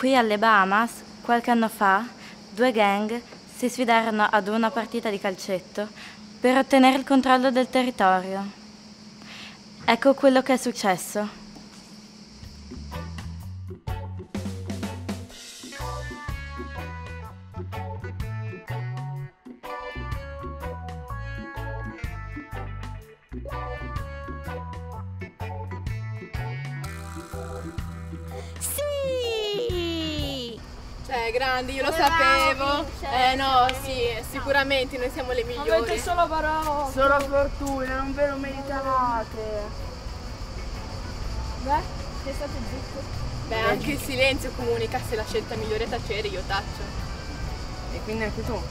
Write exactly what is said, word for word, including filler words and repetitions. Qui alle Bahamas, qualche anno fa, due gang si sfidarono ad una partita di calcetto per ottenere il controllo del territorio. Ecco quello che è successo. Grandi, io lo sapevo. Eh no, sì, sicuramente noi siamo le migliori. Avete solo parole. Solo fortuna, non ve lo meritavate. Beh, sei stato zitto. Beh, anche il silenzio comunica se la scelta migliore è tacere, io taccio. E quindi anche tu.